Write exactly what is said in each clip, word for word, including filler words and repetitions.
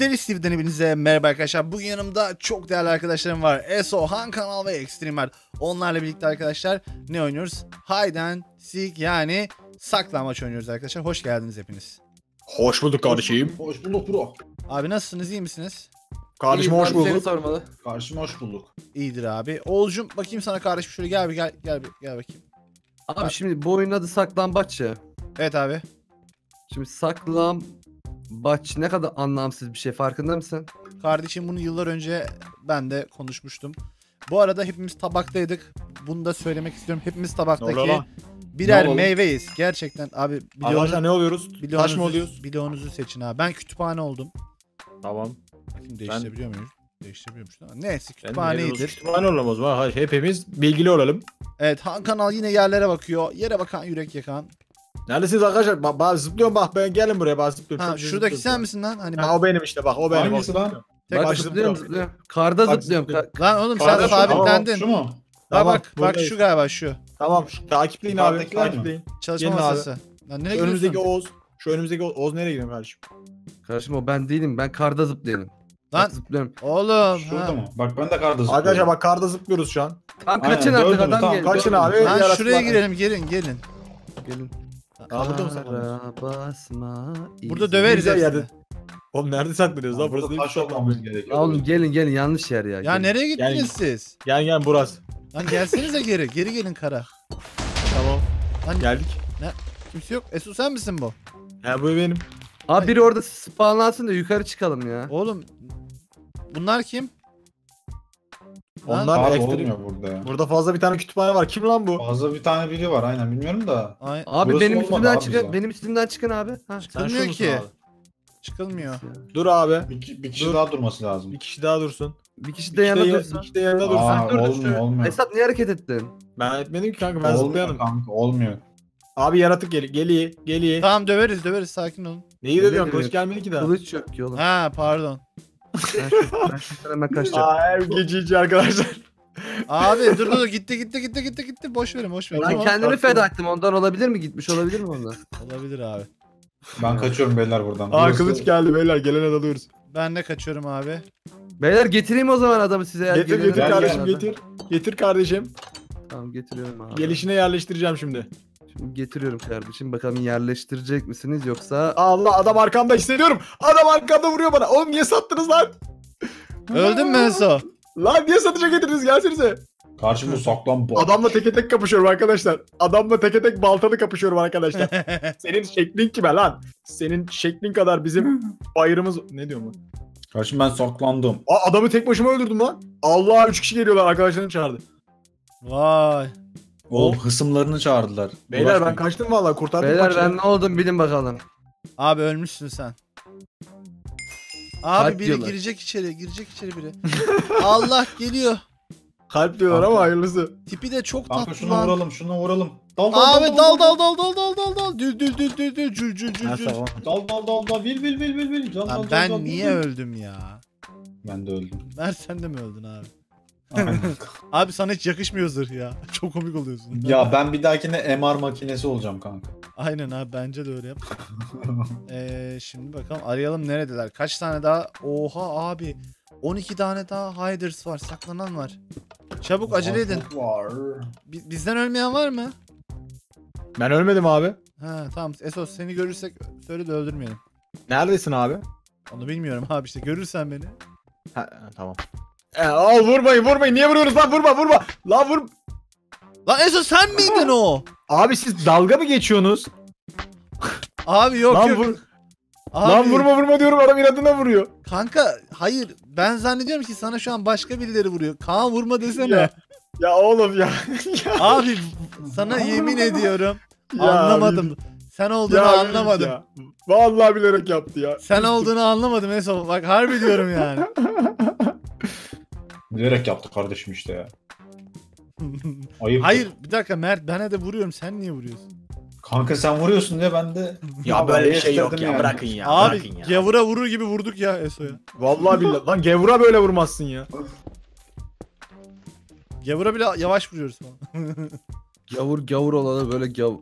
GitaristTV'den hepinize merhaba arkadaşlar. Bugün yanımda çok değerli arkadaşlarım var. Eso Han Kanal ve Extreme Mert. Onlarla birlikte arkadaşlar ne oynuyoruz? Hide and Seek, yani saklambaç oynuyoruz arkadaşlar. Hoş geldiniz hepiniz. Hoş bulduk kardeşim. Hoş bulduk bro. Abi nasılsınız, iyi misiniz? Kardeşim hoş bulduk. Sormalı. Kardeşim hoş bulduk. İyidir abi. Oğulcum bakayım sana kardeşim, şöyle gel bir gel gel bir, gel bakayım. Abi, abi şimdi bu oyunun adı saklambaç ya. Evet abi. Şimdi saklam Baç ne kadar anlamsız bir şey, farkında mısın? Kardeşim bunu yıllar önce ben de konuşmuştum. Bu arada hepimiz tabaktaydık. Bunu da söylemek istiyorum. Hepimiz tabaktaki birer meyveyiz. Gerçekten abi. Arkadaşlar ne oluyoruz? Taş mı oluyoruz? Bloğunuzu seçin abi. Ben kütüphane oldum. Tamam. Bakayım değiştirebiliyor ben... muyum? Değiştirebiliyormuş. Neyse kütüphaneydir. Kütüphane olamaz. Hayır, hepimiz bilgili olalım. Evet, Han Kanal yine yerlere bakıyor. Yere bakan yürek yakan. Neredesiniz arkadaşlar? Bak, bak zıplıyorum bak, ben gelin buraya, bak zıplıyorum. Ha, şuradaki sen zıplıyorum. Misin lan? Hani ha, ben... O benim işte, bak o benim. Hangisi lan? Tek bak zıplıyorum, zıplıyorum. Karda zıplıyorum. Ka lan oğlum karda sen sabitlendin. Şu mu? Tamam, bak bak şu galiba şu. Tamam şu, takipleyin abi, abi takipleyin. Çalışma masası. Lan nereye gidiyorsun? Önümüzdeki Oğuz. Şu önümüzdeki Oğuz, Oğuz nereye gidiyorsun kardeşim? Kardeşim o ben değilim, ben karda zıplıyorum. Lan bak, zıplıyorum. Oğlum. Şurada mı? Bak ben de karda zıplıyorum. Arkadaşlar bak karda zıplıyoruz şu an. Tamam kaçın artık adam gelin. Kaçın abi. Lan şuraya girelim, gelin gelin. Gelin. Basma, burada döveriz hepsini. Oğlum nerede saklıyoruz lan? Burası değil mi? Olmamız gerekiyor. Oğlum gelin gelin, yanlış yer ya. Ya gelin. Nereye gittiniz gelin. Siz? Gel gel burası. Lan gelsenize geri. Geri gelin kara. Tamam. Lan geldik. Ne? Kimse yok. Eso sen misin bu? He bu benim. Abi biri orada spawnlansın da yukarı çıkalım ya. Oğlum bunlar kim? Onlar abi, olmuyor burada ya. Burada fazla bir tane kütüphane var. Kim lan bu? Fazla bir tane biri var. Aynen bilmiyorum da. Ay abi burası benim üstümden çıkan, benim üstümden çıkan abi. Ha, çıkılmıyor ki. Abi. Çıkılmıyor. Dur abi. Bir, bir kişi dur. Daha durması lazım. Bir kişi daha dursun. Bir kişi de yanına dursun. Bir kişi de yanına dursun. Aa, dur, olmuyor, olmuyor. Esat niye hareket ettin? Ben etmedim ki kanka. Ben zıplayalım. Kanka olmuyor. Abi yaratık geliyor. Geliyor. Geliyor. Tamam döveriz döveriz. Sakin olun. Neyi dövüyorsun? Kılıç gelmedi ki daha. Kılıç yok ki oğlum. Ha pardon. Aa, geçici arkadaşlar. Abi dur dur gitti gitti gitti gitti gitti boş verin boş verin. Ben tamam, kendimi feda ettim ondan, olabilir mi, gitmiş olabilir mi ondan? Olabilir abi. Ben kaçıyorum beyler buradan. Aa kılıç geldi beyler, gelene dalıyoruz. Ben de kaçıyorum abi. Beyler getireyim o zaman adamı size. Eğer getir getir kardeşim getir. Getir. Getir kardeşim. Tamam getiriyorum abi. Gelişine yerleştireceğim şimdi. Şimdi getiriyorum kardeşim, bakalım yerleştirecek misiniz yoksa... Allah adam arkamda, hissediyorum. Adam arkamda vuruyor bana. Oğlum niye sattınız lan? Öldün mü Eso? Lan niye satışa getirdiniz, gelsenize. Karşımda saklambaç. Adamla teke tek kapışıyorum arkadaşlar. Adamla teke tek baltalı kapışıyorum arkadaşlar. Senin şeklin kime lan? Senin şeklin kadar bizim bayırımız... Ne diyorum lan? Karşım ben saklandım. Aa, adamı tek başıma öldürdüm lan. Allah, üç kişi geliyorlar, arkadaşlarını çağırdı. Vay. Oğlum hısımlarını çağırdılar. Beyler uğraşmayın. Ben kaçtım vallahi, kurtardım. Beyler kaçtım. Ben ne oldum bilin bakalım. Abi ölmüşsün sen. Abi kalp biri diyorlar. Girecek içeri, girecek içeri biri. Allah geliyor. Kalp diyorlar ama hayırlısı. Tipi de çok tatlı. Şunu lan. Vuralım, şunu vuralım. Dal dal abi, dal dal dal dal dal dal dal. Dül dül dül dül dül cül cül cül cül. Dal dal dal dal vil vil vil vil vil. Ben niye öldüm ya? Ben de öldüm. Mert sen de mi öldün abi? Abi sana hiç yakışmıyordur ya. Çok komik oluyorsun. Ya ben bir dahakine M R makinesi olacağım kanka. Aynen abi, bence de öyle yap. ee, şimdi bakalım arayalım, neredeler? Kaç tane daha? Oha abi. on iki tane daha hiders var. Saklanan var. Çabuk acele edin. Var. Bizden ölmeyen var mı? Ben ölmedim abi. Ha tamam. Esos seni görürsek söyle de öldürmeyelim. Neredesin abi? Onu bilmiyorum abi, işte görürsen beni. Ha, tamam. E, al vurmayın vurmayın, niye vuruyoruz lan, vurma vurma lan vur. Lan Eso sen miydin o? Abi siz dalga mı geçiyorsunuz? Abi yok lan, yok. Vur... Abi... Lan vurma vurma diyorum, adam inadına vuruyor. Kanka hayır, ben zannediyorum ki sana şu an başka birileri vuruyor. Kaan vurma desene. Ya, ya oğlum ya. Abi sana yemin ediyorum ya, anlamadım. Abi. Sen olduğunu ya, anlamadım. Ya. Vallahi bilerek yaptı ya. Sen olduğunu anlamadım Eso, bak harbi diyorum yani. Bilerek yaptı kardeşim işte ya. Ayıp. Hayır bir dakika Mert, bana de vuruyorum, sen niye vuruyorsun? Kanka sen vuruyorsun diye ben de... Ya, ya böyle bir şey yok ya yani. Bırakın ya. Abi bırakın ya. Gevura vurur gibi vurduk ya Eso'ya. Vallahi billahi lan gevura böyle vurmazsın ya. Gevura bile yavaş vuruyoruz falan. Gavur gavur olana böyle gav...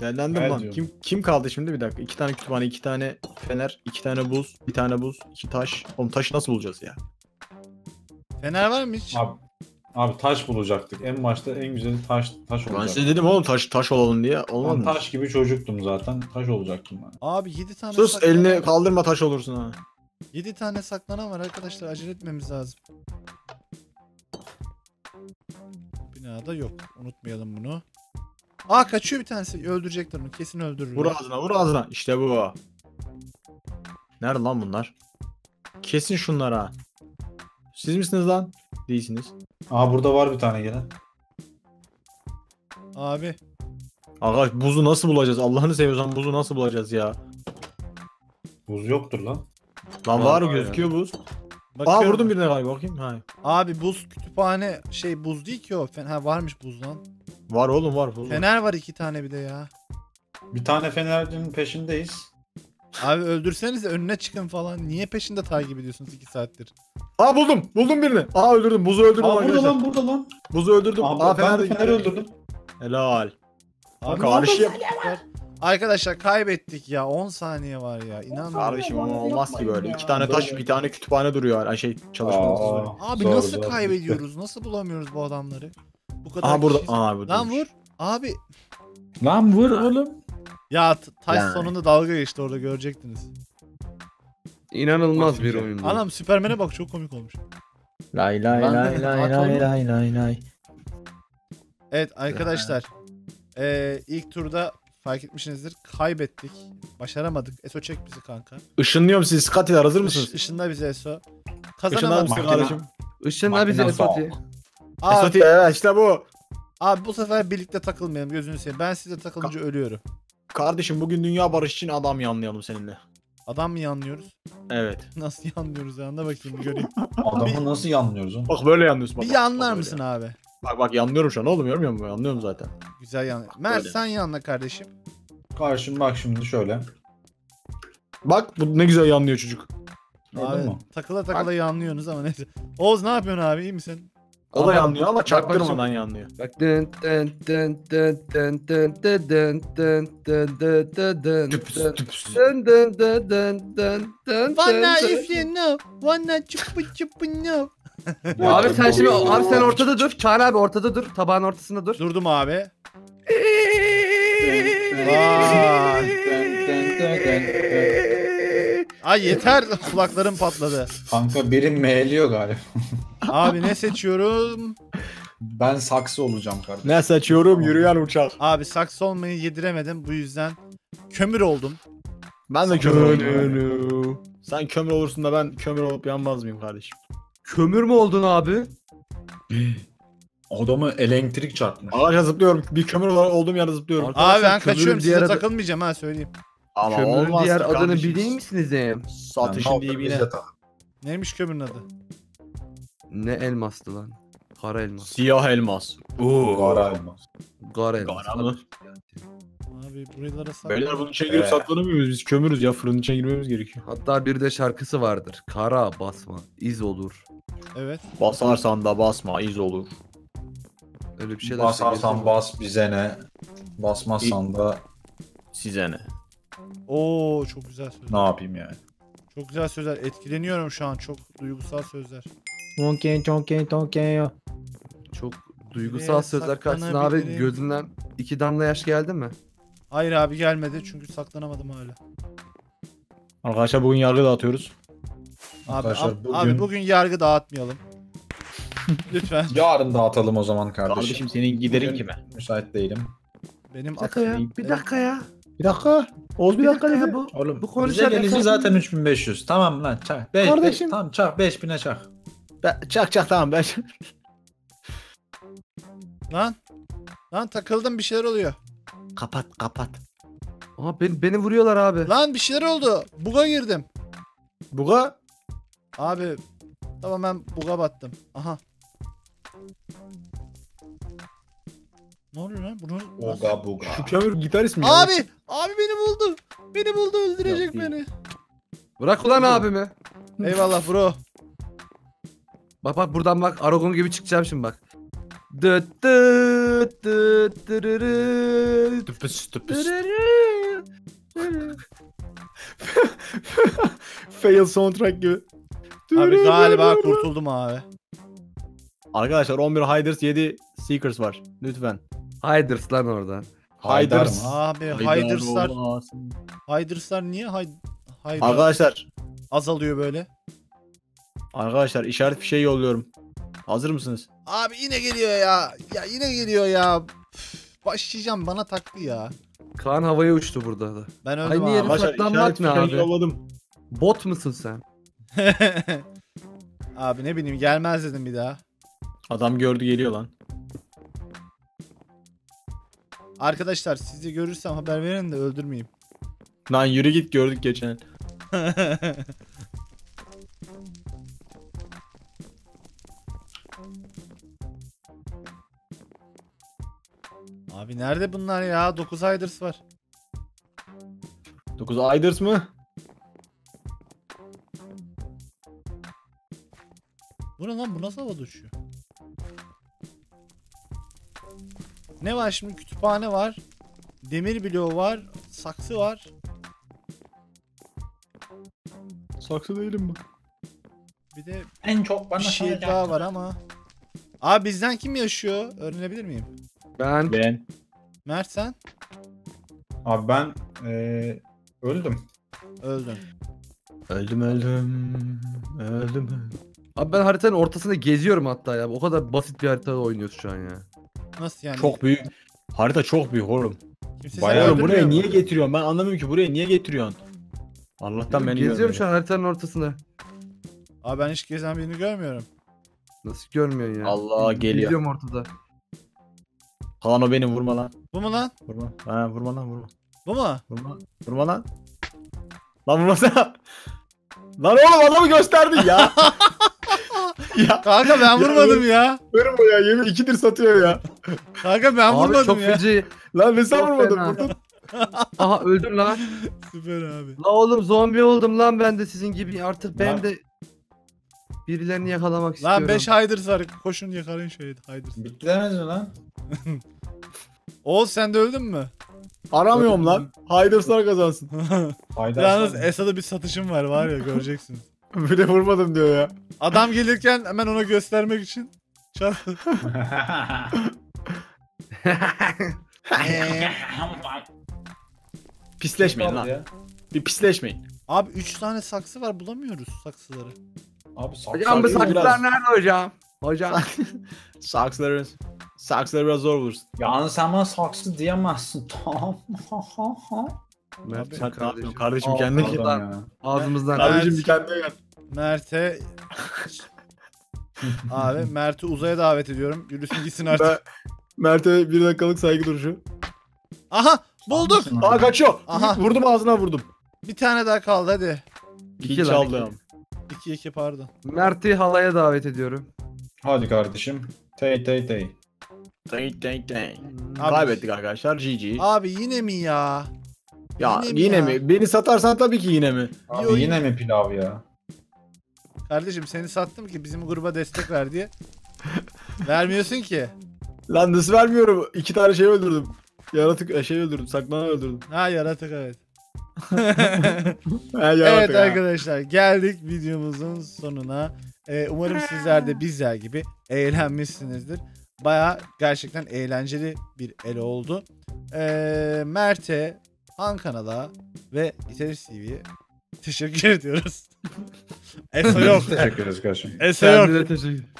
Değerlendim lan. Diyorum. Kim kim kaldı şimdi, bir dakika. İki tane kütüphane, iki tane fener, iki tane buz, bir tane buz, iki taş. Oğlum taşı nasıl bulacağız ya? Fener var mı hiç? Abi, abi taş bulacaktık. En başta en güzeli taş taş olacaktı. Ben size dedim oğlum taş taş olalım diye. Olmadı. Ben taş gibi çocuktum zaten. Taş olacaktım ben. Abi yedi tane. Sus elini var. Kaldırma, taş olursun ha. yedi tane saklanan var arkadaşlar. Acele etmemiz lazım. Binada yok. Unutmayalım bunu. Aa kaçıyor bir tanesi. Öldürecekler onu. Kesin öldürürler. Vur ağzına, vur ağzına. İşte bu. Nerede lan bunlar? Kesin şunlar ha. Siz misiniz lan? Değilsiniz. Aa burada var bir tane gene. Abi. Arkadaş buzu nasıl bulacağız? Allah'ını seviyorsan buzu nasıl bulacağız ya? Buz yoktur lan. Lan var, var gözüküyor yani. Buz. Bakıyorum. Aa vurdum birine galiba, bakayım. Ha. Abi buz kütüphane şey buz değil ki o. Ha varmış buz lan. Var oğlum var. Buz fener var. Var iki tane bir de ya. Bir tane fenerin peşindeyiz. Abi öldürsenize önüne çıkın falan. Niye peşinde takip ediyorsunuz iki saattir? Aa buldum. Buldum birini. Aa öldürdüm. Buzu öldürdüm. Aa burada lan, burada lan. Buzu öldürdüm. Aa, Aa feneri, feneri öldürdüm. Helal. Abi karışık. Arkadaşlar kaybettik ya. on saniye var ya. İnanmıyorum. Kardeşim ama olmaz ki böyle. iki tane taş, bir tane kütüphane duruyor. Şey çalışmamız lazım. Abi zor, nasıl zor. Kaybediyoruz? Nasıl bulamıyoruz bu adamları? Bu kadar. Aha burada. Aa, burada. Lan vur. Abi. Lan vur oğlum. Ya taş yani. Sonunda dalga geçti orada, görecektiniz. İnanılmaz bak, bir oyun. Anam Süpermen'e bak, çok komik olmuş. Lay lay lay lay lay lay lay lay. Evet arkadaşlar. E, ilk turda fark etmişsinizdir. Kaybettik. Başaramadık. Eso çek bizi kanka. Işınlıyorum sizi. Katiler hazır mısınız? Işınla bizi Eso. Kazanamadık kardeşim. Işınla bizi Esoti. Esoti evet işte bu. Abi bu sefer birlikte takılmayalım, gözünü seveyim. Ben size takılınca Ka ölüyorum. Kardeşim bugün dünya barış için adam yanlayalım seninle. Adam mı yanlıyoruz? Evet. Nasıl yanlıyoruz ya? Anda bakayım göreyim. Adamı nasıl yanlıyoruz? Oğlum? Bak böyle yanlıyoruz. Bak, bir bak, yanlar bak, mısın ya. Abi? Bak bak yanlıyorum şu an oğlum, görmüyor musun? Yanlıyorum zaten. Güzel yanlıyor. Mert sen yanla kardeşim. Karşım bak şimdi şöyle. Bak bu ne güzel yanlıyor çocuk. Abi, takıla takıla bak. Yanlıyorsunuz ama neyse. Oğuz ne yapıyorsun abi, iyi misin? O da yanlıyor ama çaktırmadan yanlıyor. Bak dın dın dın dın dın dın dın dın dın dın dın dın dın dın dın dın. Wanna if you know, wanna çupu çupu know. Abi sen şimdi, abi sen ortada dur. Çağrı abi ortada dur. Tabağın ortasında dur. Durdum abi. Ay yeter, kulaklarım patladı. Kanka birim meğliyor galiba. Abi ne seçiyorum? Ben saksı olacağım kardeşim. Ne seçiyorum? Yürüyen uçak. Abi saksı olmayı yediremedim, bu yüzden kömür oldum. Ben de kömür oldum. Sen kömür olursun da ben kömür olup yanmaz mıyım kardeşim? Kömür mü oldun abi? Adamı elektrik çarpmış. Ağaca zıplıyorum. Bir kömür olarak olduğum yerde zıplıyorum. Abi ben kaçıyorum, size takılmayacağım ha, söyleyeyim. Ama kömürün diğer adını biliyor misiniz? Satışın diye bir ne? Neymiş kömürün adı? Ne elmastı lan? Kara elmas. Siyah elmas. Uuu. Kara elmas. Kara elmas. Kara mı? Abi buralara saklanır. Beyler bunun içine girip ee. saklanamıyoruz. Biz kömürüz ya. Fırının içine girmemiz gerekiyor. Hatta bir de şarkısı vardır. Kara basma, iz olur. Evet. Basarsan da basma, iz olur. Öyle bir şeyler. Basarsan bas bize ne? Basmazsan da size ne? Oo çok güzel sözler. Ne yapayım yani? Çok güzel sözler. Etkileniyorum şu an. Çok duygusal sözler. Tonken tonken tonken. Çok duygusal evet, sözler karşısında abi gözünden iki damla yaş geldi mi? Hayır abi gelmedi çünkü saklanamadım hala. Arkadaşlar bugün yargı dağıtıyoruz. Abi, ab, bugün... abi bugün yargı dağıtmayalım. Lütfen. Yarın dağıtalım o zaman kardeşim. Kardeşim senin giderin kime? Müsait değilim. Benim bir dakika ya. Bir dakika ya. Bir dakika. Oğuz bir dakika ya bu. Oğlum bu bize gelişi zaten üç bin beş yüz. Tamam lan çak. beş, kardeşim. beş, tamam çak beş bine çak. Ben, çak çak tamam ben. Lan. Lan takıldım, bir şeyler oluyor. Kapat kapat. Aha beni, beni vuruyorlar abi. Lan bir şeyler oldu. Bug'a girdim. Bug'a? Abi. Tamam ben bug'a battım. Aha. Ne oluyor lan? Bunu... Oga buga. Şu kömür gitarist mi? Abi. Ya? Abi beni buldu. Beni buldu, öldürecek ya, beni. Bırak ulan abimi. Eyvallah bro. Bak bak buradan bak, Aragon gibi çıkacağım şimdi bak. Dıt dıt dıt dırırı. Tıpış tıpış. Fail soundtrack gibi. Abi galiba kurtuldum abi. Arkadaşlar on bir Hiders yedi Seekers var. Lütfen. Hiders lan orada. Hiders. Abi Hiders'lar. Hiders'lar niye Hid Arkadaşlar azalıyor böyle? Arkadaşlar işaret bir şey yolluyorum. Hazır mısınız? Abi yine geliyor ya. Ya yine geliyor ya. Başlayacağım, bana taktı ya. Kaan havaya uçtu burada da. Ben öldüm abi. Başka işaret mi abi? Yolladım. Bot musun sen? Abi ne bileyim, gelmez dedim bir daha. Adam gördü, geliyor lan. Arkadaşlar sizi görürsem haber verin de öldürmeyeyim. Lan yürü git, gördük geçen. Abi nerede bunlar ya? dokuz Hiders var. dokuz Hiders mı? Bu ne lan? Bu nasıl havada uçuyor? Ne var şimdi? Kütüphane var. Demir bloğu var. Saksı var. Saksı değilim ben. Bir de en çok bana bir şey daha var ama. Abi bizden kim yaşıyor? Öğrenebilir miyim? Ben. Ben. Mert sen? Abi ben ee, öldüm. Öldüm. Öldüm öldüm. Öldüm. Abi ben haritanın ortasında geziyorum hatta ya. O kadar basit bir haritada oynuyoruz şu an ya. Nasıl yani? Çok büyük. Harita çok büyük oğlum. Kimse bayağı buraya mu? Niye getiriyorsun? Ben anlamıyorum ki buraya niye getiriyorsun? Allah'tan ben geziyorum şu an haritanın ortasında. Abi ben hiç gezen birini görmüyorum. Nasıl görmüyorsun ya? Allah ben geliyor. Geziyorum ortada. Kalan o benim, vurma lan. Bu mu lan? Vurma. Ha, vurma lan vurma. Bu mu? Vurma. Vurma lan. Lan vurmasana. Lan oğlum adamı gösterdin ya. Ya. Kanka ben vurmadım ya. ya. Vurma ya, yemin ikidir satıyor ya. Kanka ben abi vurmadım çok ya. Feci. Lan ne sen vurmadın vurdun. Aha öldüm lan. Süper abi. La oğlum zombi oldum lan ben de sizin gibi artık lan. Ben de birilerini yakalamak lan istiyorum. Lan beş Hiders var, koşun yakalayın şöyle Hiders. Bitlemez mi lan? Oğuz sen de öldün mü? Aramıyorum lan. Hiders'lar kazansın. Yalnız Esa'da bir satışım var var ya, göreceksin. Bile vurmadım diyor ya. Adam gelirken hemen ona göstermek için çal. Pisleşmeyin lan. Ya. Bir pisleşmeyin. Abi üç tane saksı var, bulamıyoruz saksıları. Abi saksı hocam bu saksılar biraz... nerede hocam? Hocam saksıları saksıları biraz zor bulursun. Yalnız sen bana saksı diyemezsin. Tamam. Mert sen ne yapıyorsun kardeşim, kendine gel. Ağzımızdan kardeşim bir kendine gel. Mert'e abi Mert'i uzaya davet ediyorum. Yürüsün gitsin artık. Mert'e bir dakikalık saygı duruşu. Aha bulduk. Aha kaçıyor. Aha. Vurdum, ağzına vurdum. Bir tane daha kaldı hadi. İki çaldı. İki iki pardon. Mert'i halaya davet ediyorum. Hadi kardeşim. Tey tey tey. Tey tey tey. Kaybettik arkadaşlar. G G. Abi yine mi ya? Ya yine, yine mi, ya? mi? Beni satarsan tabii ki yine mi? Abi Yo, yine mi pilav ya? Kardeşim seni sattım ki bizim gruba destek ver diye. Vermiyorsun ki. Lan nasıl vermiyorum? İki tane şey öldürdüm. Yaratık şey öldürdüm. Saklama öldürdüm. Ha yaratık evet. ha, yaratık, evet ha. Arkadaşlar geldik videomuzun sonuna. Ee, umarım sizler de bizler gibi eğlenmişsinizdir. Baya gerçekten eğlenceli bir el oldu. Ee, Mert'e, Han Kanal'a ve GitaristTV'ye teşekkür ediyoruz. Eso yok. Teşekkür ederiz kardeşim. Eso yok.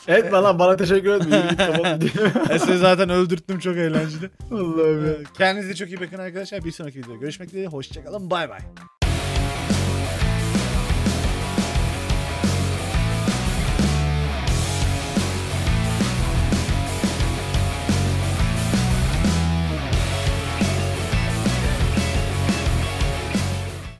Etme lan, bana teşekkür etme. Eso'yu zaten öldürttüm, çok eğlenceli. Allah'ım ya. Kendinize çok iyi bakın arkadaşlar. Bir sonraki videoda görüşmek dileğiyle. Hoşçakalın. Bay bay.